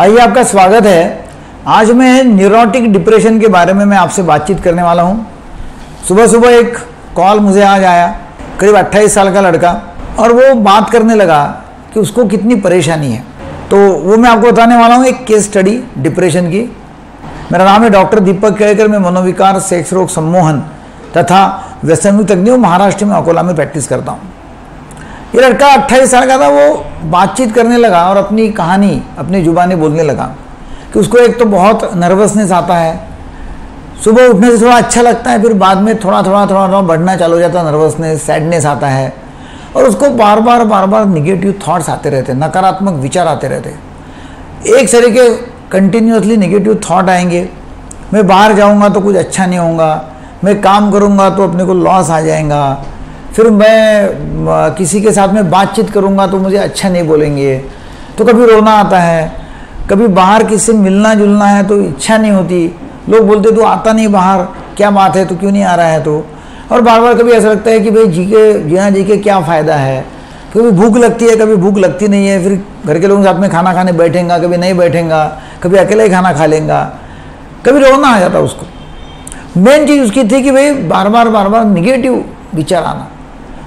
आइए आपका स्वागत है। आज मैं न्यूरोटिक डिप्रेशन के बारे में मैं आपसे बातचीत करने वाला हूं। सुबह सुबह एक कॉल मुझे आज आया, करीब 28 साल का लड़का, और वो बात करने लगा कि उसको कितनी परेशानी है। तो वो मैं आपको बताने वाला हूं, एक केस स्टडी डिप्रेशन की। मेरा नाम है डॉक्टर दीपक केलकर। मैं मनोविकार, सेक्स रोग, सम्मोहन तथा व्यसनमुक्त तज्ञ महाराष्ट्र में अकोला में प्रैक्टिस करता हूँ। ये लड़का 28 साल का था, वो बातचीत करने लगा और अपनी कहानी अपनी जुबानी बोलने लगा कि उसको एक तो बहुत नर्वसनेस आता है, सुबह उठने से थोड़ा अच्छा लगता है, फिर बाद में थोड़ा बढ़ना चालू हो जाता है, नर्वसनेस, सैडनेस आता है, और उसको बार बार निगेटिव थाट्स आते रहते, नकारात्मक विचार आते रहते। एक तरीके कंटिन्यूसली निगेटिव थाट आएंगे, मैं बाहर जाऊँगा तो कुछ अच्छा नहीं होगा, मैं काम करूँगा तो अपने को लॉस आ जाएगा, फिर मैं किसी के साथ में बातचीत करूंगा तो मुझे अच्छा नहीं बोलेंगे, तो कभी रोना आता है, कभी बाहर किसी से मिलना जुलना है तो इच्छा नहीं होती, लोग बोलते तो आता नहीं बाहर, क्या बात है, तो क्यों नहीं आ रहा है, तो और बार बार कभी ऐसा लगता है कि भाई जी के क्या फ़ायदा है। कभी भूख लगती है, कभी भूख लगती नहीं है, फिर घर के लोगों के साथ में खाना खाने बैठेंगे, कभी नहीं बैठेंगे, कभी अकेले ही खाना खा लेंगे, कभी रोना आ जाता उसको। मेन चीज़ उसकी थी कि भाई बार बार निगेटिव विचार आना,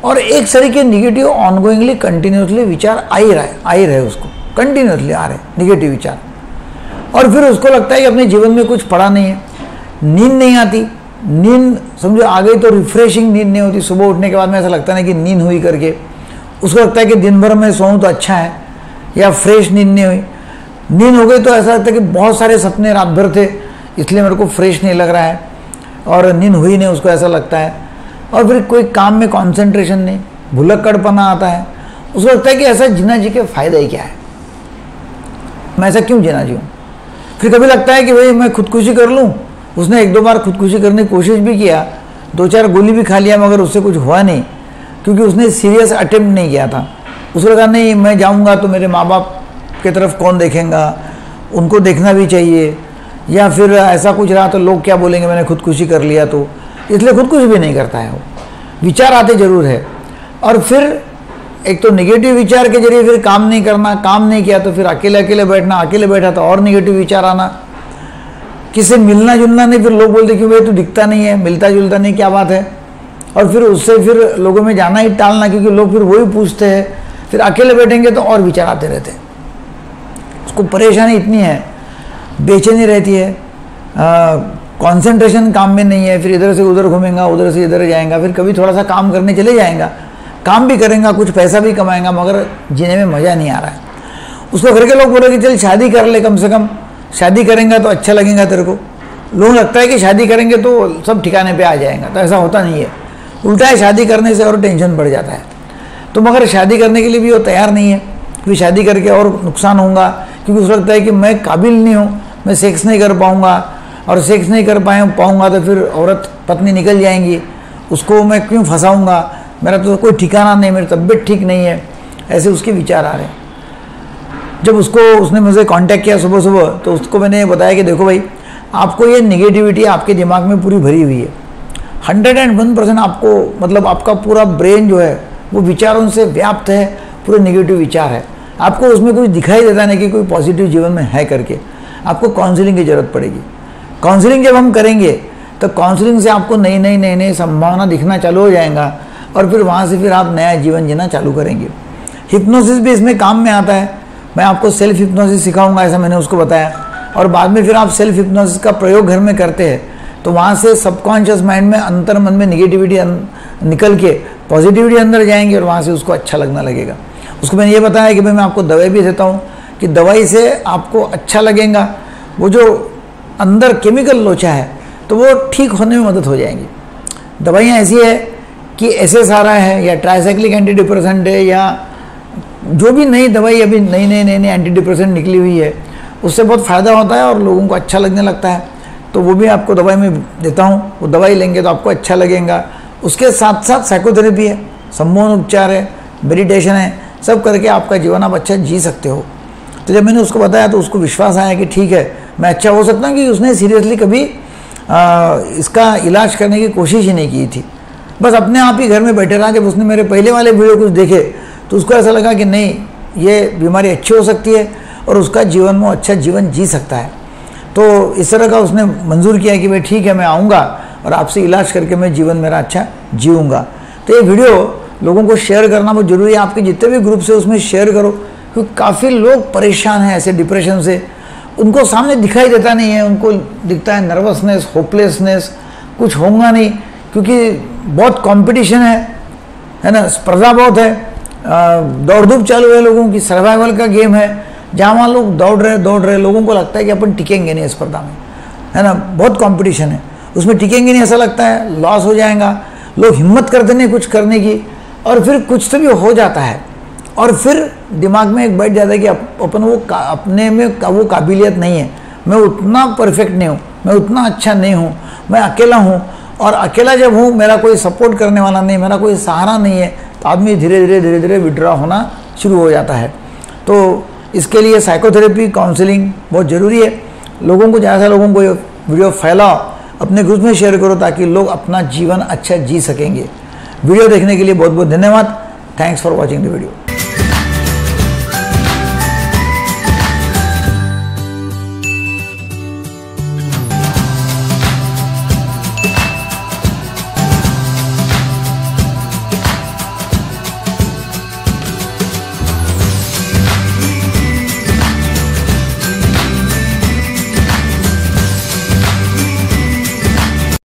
और एक तरीके निगेटिव ऑनगोइंगली कंटिन्यूसली विचार आ ही रहे उसको, कंटिन्यूसली आ रहे निगेटिव विचार। और फिर उसको लगता है कि अपने जीवन में कुछ पड़ा नहीं है, नींद नहीं आती, नींद समझो आ गई तो रिफ्रेशिंग नींद नहीं होती, सुबह उठने के बाद में ऐसा लगता नहीं कि नींद हुई करके, उसको लगता है कि दिन भर में सोऊं तो अच्छा है, या फ्रेश नींद नहीं हुई, नींद हो गई तो ऐसा लगता है कि बहुत सारे सपने रात भर थे इसलिए मेरे को फ्रेश नहीं लग रहा है, और नींद हुई नहीं उसको ऐसा लगता है। और फिर कोई काम में कंसंट्रेशन नहीं, भुलक्कड़पना आता है, उसको लगता है कि ऐसा जीना जी के फ़ायदा ही क्या है, मैं ऐसा क्यों जीना जीऊँ। फिर कभी लगता है कि भाई मैं खुदकुशी कर लूँ, उसने एक दो बार खुदकुशी करने की कोशिश भी किया, 2-4 गोली भी खा लिया, मगर उससे कुछ हुआ नहीं, क्योंकि उसने सीरियस अटेम्प्ट नहीं किया था। उसको लगा नहीं, मैं जाऊँगा तो मेरे माँ बाप की तरफ कौन देखेगा, उनको देखना भी चाहिए, या फिर ऐसा कुछ रहा तो लोग क्या बोलेंगे, मैंने खुदकुशी कर लिया, तो इसलिए खुद कुछ भी नहीं करता है। वो विचार आते ज़रूर है, और फिर एक तो निगेटिव विचार के जरिए फिर काम नहीं करना, काम नहीं किया तो फिर अकेले बैठना, अकेले बैठा तो और निगेटिव विचार आना, किसी मिलना जुलना नहीं, फिर लोग बोलते कि भाई तू दिखता नहीं है, मिलता जुलता नहीं, क्या बात है, और फिर उससे फिर लोगों में जाना ही टालना, क्योंकि लोग फिर वही पूछते हैं, फिर अकेले बैठेंगे तो और विचार आते रहते हैं। उसको परेशानी इतनी है, बेचैनी रहती है, कंसंट्रेशन काम में नहीं है, फिर इधर से उधर घूमेगा, उधर से इधर जाएगा, फिर कभी थोड़ा सा काम करने चले जाएगा, काम भी करेगा, कुछ पैसा भी कमाएगा, मगर जीने में मज़ा नहीं आ रहा है। उसको घर के लोग बोलेंगे चल शादी कर ले, कम से कम शादी करेंगे तो अच्छा लगेगा तेरे को, लोग लगता है कि शादी करेंगे तो सब ठिकाने पर आ जाएगा, तो ऐसा होता नहीं है, उल्टा है, शादी करने से और टेंशन बढ़ जाता है। तो मगर शादी करने के लिए भी वो तैयार नहीं है, क्योंकि शादी करके और नुकसान होगा, क्योंकि उसको लगता है कि मैं काबिल नहीं हूँ, मैं सेक्स नहीं कर पाऊँगा, और सेक्स नहीं कर पाऊँगा तो फिर औरत पत्नी निकल जाएंगी, उसको मैं क्यों फंसाऊँगा, मेरा तो कोई ठिकाना नहीं, मेरी तबीयत ठीक नहीं है, ऐसे उसके विचार आ रहे हैं। जब उसने मुझे कांटेक्ट किया सुबह तो उसको मैंने बताया कि देखो भाई, आपको ये नेगेटिविटी आपके दिमाग में पूरी भरी हुई है, 101% आपको, मतलब आपका पूरा ब्रेन जो है वो विचारों से व्याप्त है, पूरे नेगेटिव विचार है, आपको उसमें कुछ दिखाई देता नहीं कि कोई पॉजिटिव जीवन में है करके। आपको काउंसिलिंग की ज़रूरत पड़ेगी। काउंसलिंग जब हम करेंगे तो काउंसलिंग से आपको नई संभावना दिखना चालू हो जाएगा, और फिर वहाँ से फिर आप नया जीवन जीना चालू करेंगे। हिप्नोसिस भी इसमें काम में आता है, मैं आपको सेल्फ हिप्नोसिस सिखाऊंगा, ऐसा मैंने उसको बताया, और बाद में फिर आप सेल्फ हिप्नोसिस का प्रयोग घर में करते हैं तो वहाँ से सबकॉन्शियस माइंड में, अंतर मन में निगेटिविटी निकल के पॉजिटिविटी अंदर जाएंगी, और वहाँ से उसको अच्छा लगना लगेगा। उसको मैंने ये बताया कि भाई मैं आपको दवाई भी देता हूँ कि दवाई से आपको अच्छा लगेगा, वो जो अंदर केमिकल लोचा है तो वो ठीक होने में मदद हो जाएंगी। दवाइयाँ ऐसी है कि SSRI है, या ट्राइसाइक्लिक एंटी डिप्रेसेंट है, या जो भी नई दवाई अभी नई एंटी डिप्रेसेंट निकली हुई है, उससे बहुत फ़ायदा होता है और लोगों को अच्छा लगने लगता है, तो वो भी आपको दवाई में देता हूँ, वो दवाई लेंगे तो आपको अच्छा लगेगा। उसके साथ साथ साइकोथेरेपी है, सम्मोहन उपचार है, मेडिटेशन है, सब करके आपका जीवन आप अच्छा जी सकते हो। तो जब मैंने उसको बताया तो उसको विश्वास आया कि ठीक है, मैं अच्छा हो सकता हूँ, क्योंकि उसने सीरियसली कभी इसका इलाज करने की कोशिश ही नहीं की थी, बस अपने आप ही घर में बैठे रहा। जब उसने मेरे पहले वाले वीडियो कुछ देखे तो उसको ऐसा लगा कि नहीं, ये बीमारी अच्छी हो सकती है, और उसका जीवन वो अच्छा जीवन जी सकता है। तो इस तरह का उसने मंजूर किया कि भाई ठीक है मैं आऊँगा और आपसे इलाज करके मैं जीवन मेरा अच्छा जीऊँगा। तो ये वीडियो लोगों को शेयर करना बहुत ज़रूरी है, आपके जितने भी ग्रुप्स है उसमें शेयर करो, क्योंकि काफ़ी लोग परेशान हैं ऐसे डिप्रेशन से, उनको सामने दिखाई देता नहीं है, उनको दिखता है नर्वसनेस, होपलेसनेस, कुछ होगा नहीं, क्योंकि बहुत कंपटीशन है ना, स्पर्धा बहुत है, दौड़ धूप चालू है लोगों की, सर्वाइवल का गेम है, जहाँ वहाँ लोग दौड़ रहे, लोगों को लगता है कि अपन टिकेंगे नहीं स्पर्धा में, है ना, बहुत कंपटीशन है, उसमें टिकेंगे नहीं ऐसा लगता है, लॉस हो जाएगा, लोग हिम्मत करते नहीं कुछ करने की, और फिर कुछ तो भी हो जाता है और फिर दिमाग में एक बैठ जाता है कि अपन वो अपने में वो काबिलियत नहीं है, मैं उतना परफेक्ट नहीं हूँ, मैं उतना अच्छा नहीं हूँ, मैं अकेला हूँ, और अकेला जब हूँ मेरा कोई सपोर्ट करने वाला नहीं, मेरा कोई सहारा नहीं है, तो आदमी धीरे धीरे विड्रॉ होना शुरू हो जाता है। तो इसके लिए साइकोथेरेपी, काउंसलिंग बहुत ज़रूरी है। लोगों को ज़्यादा से लोगों को ये वीडियो फैलाओ, अपने ग्रुप में शेयर करो ताकि लोग अपना जीवन अच्छा जी सकेंगे। वीडियो देखने के लिए बहुत बहुत धन्यवाद। Thanks for watching the video.